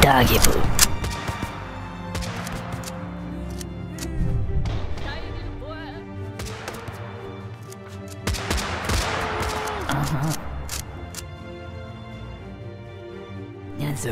Doggy poo. That's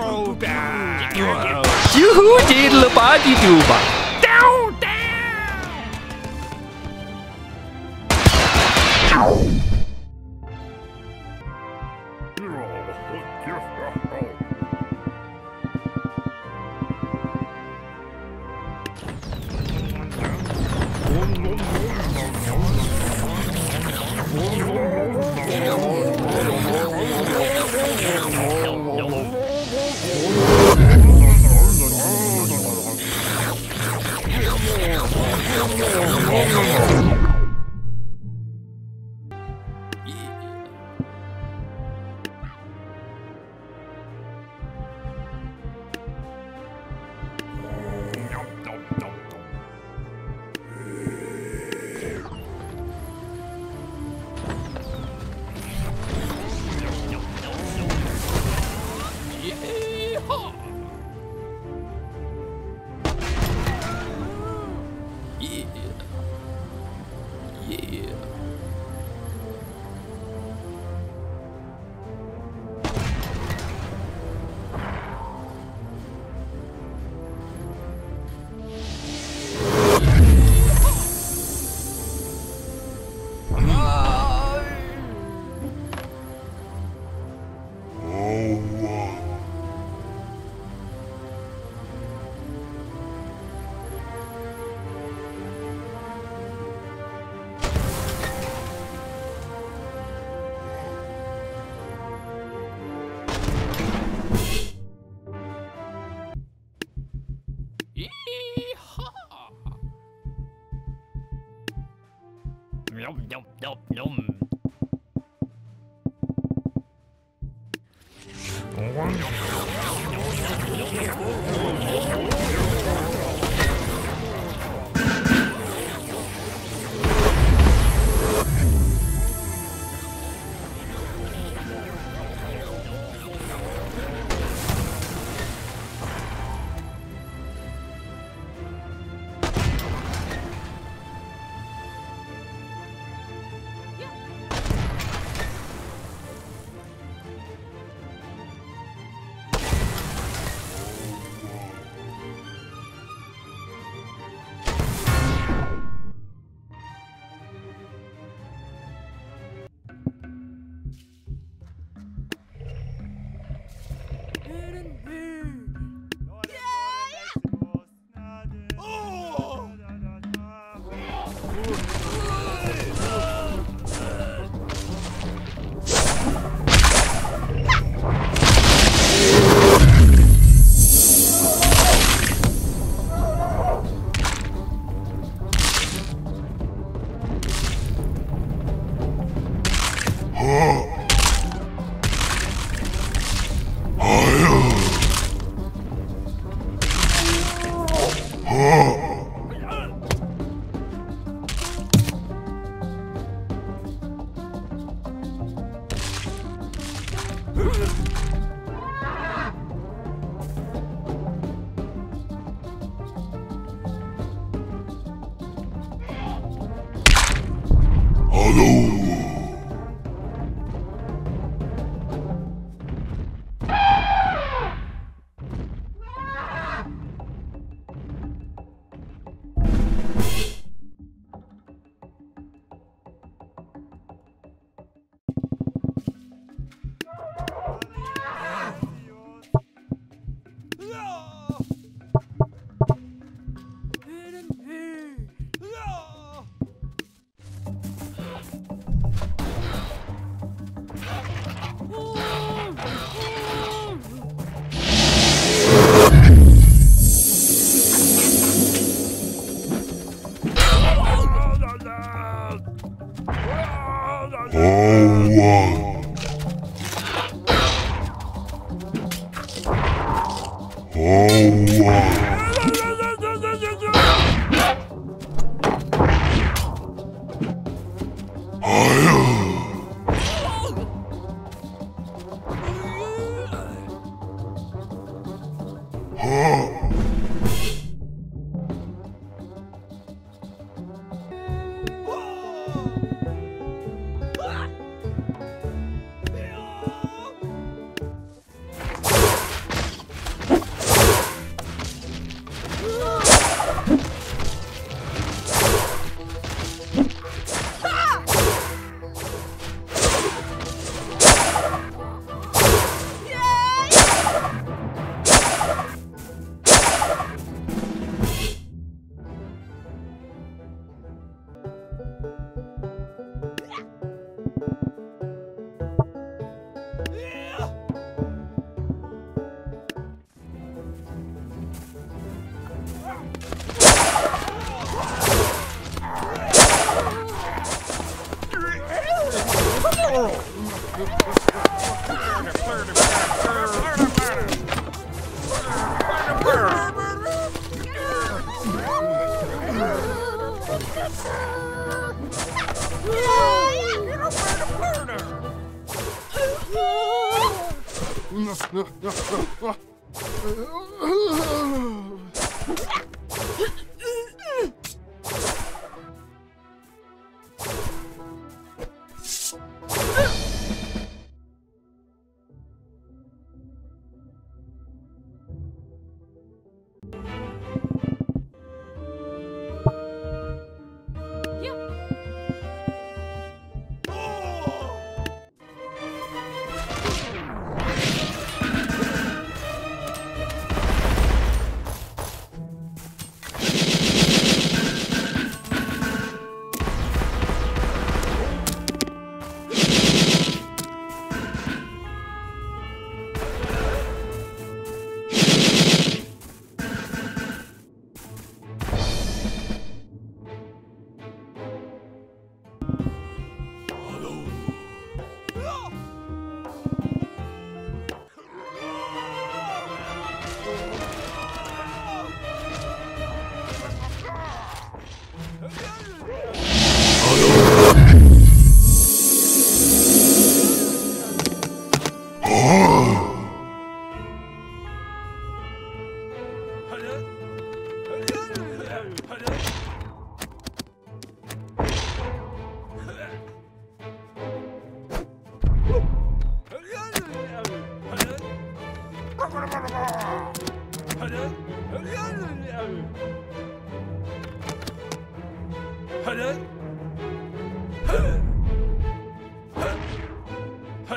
so bad.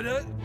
No!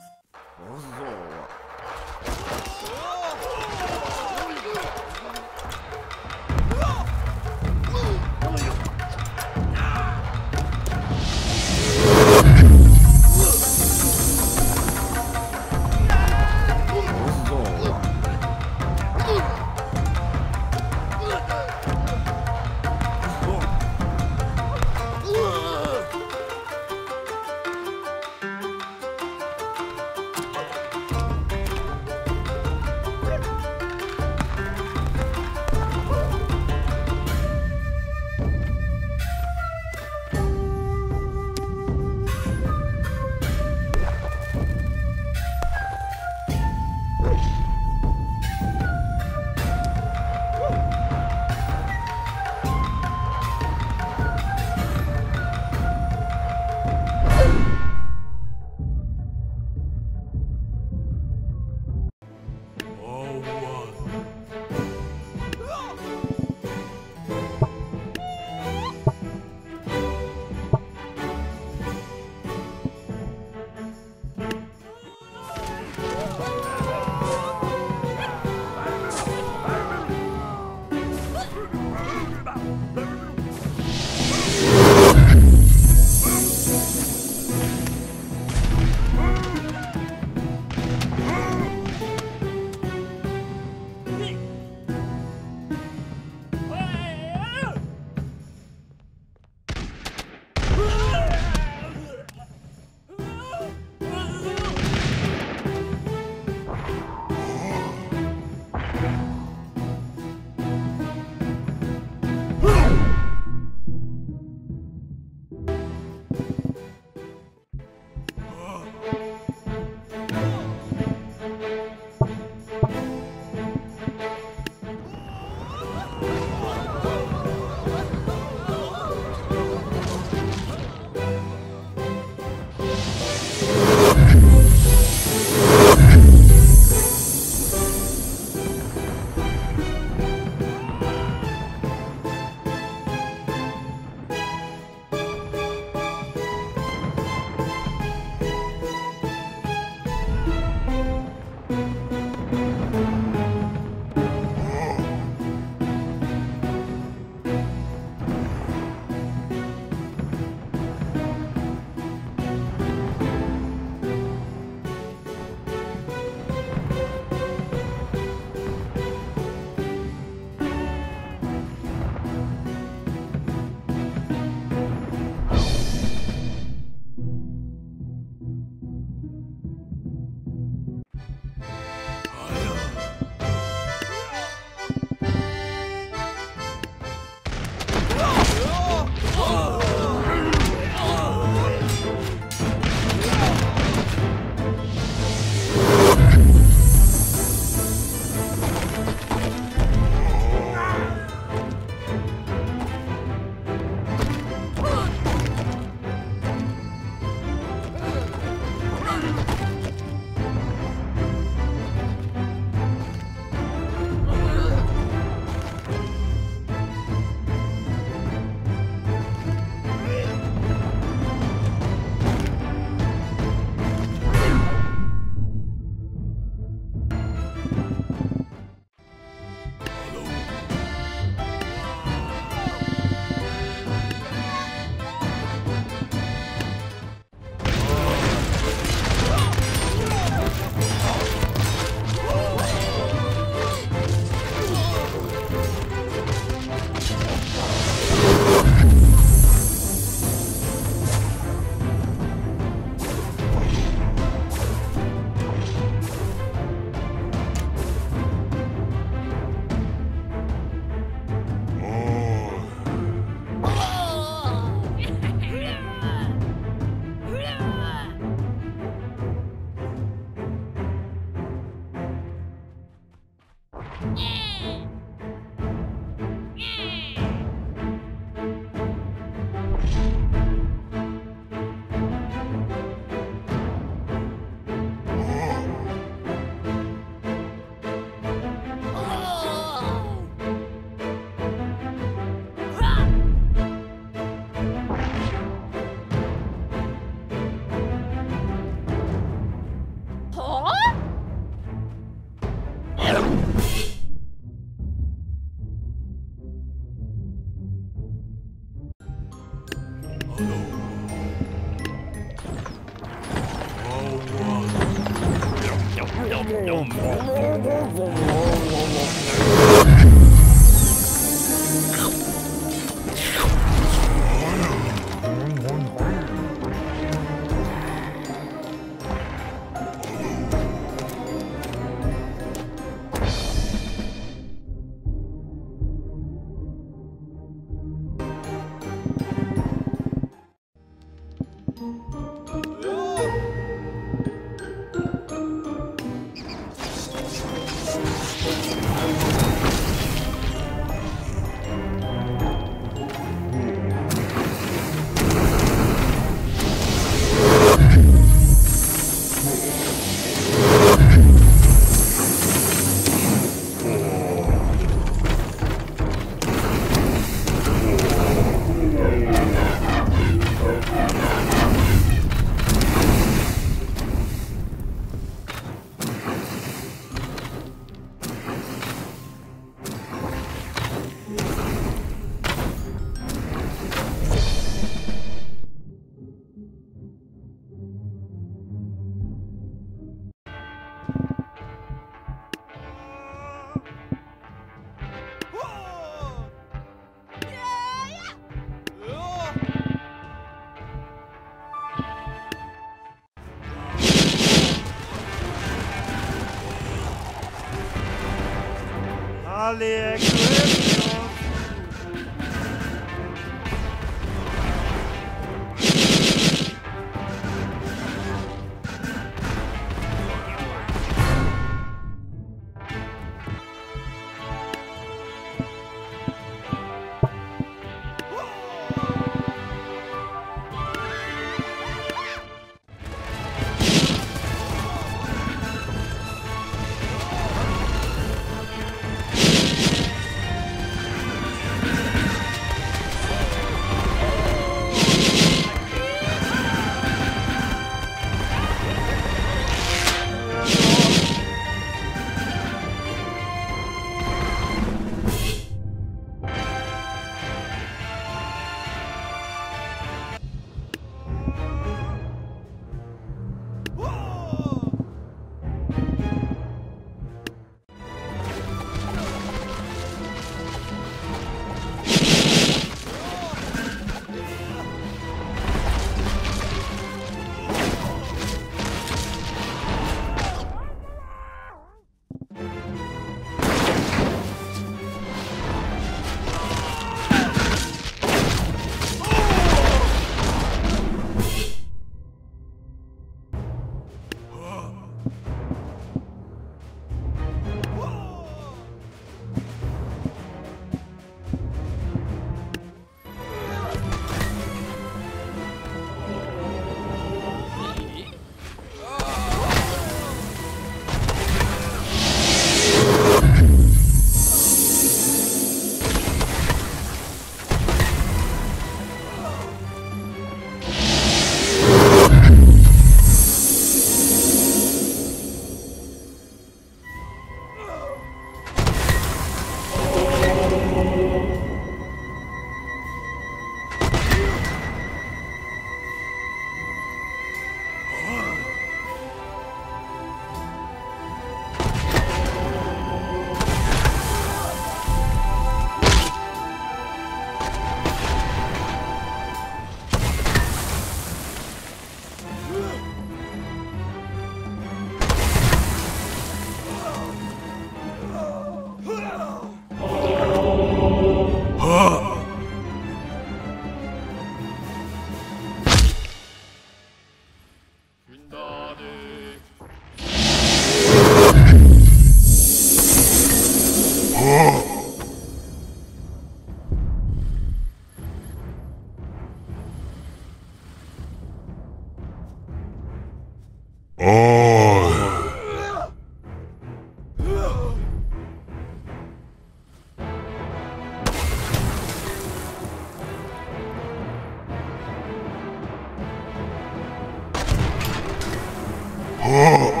Oh!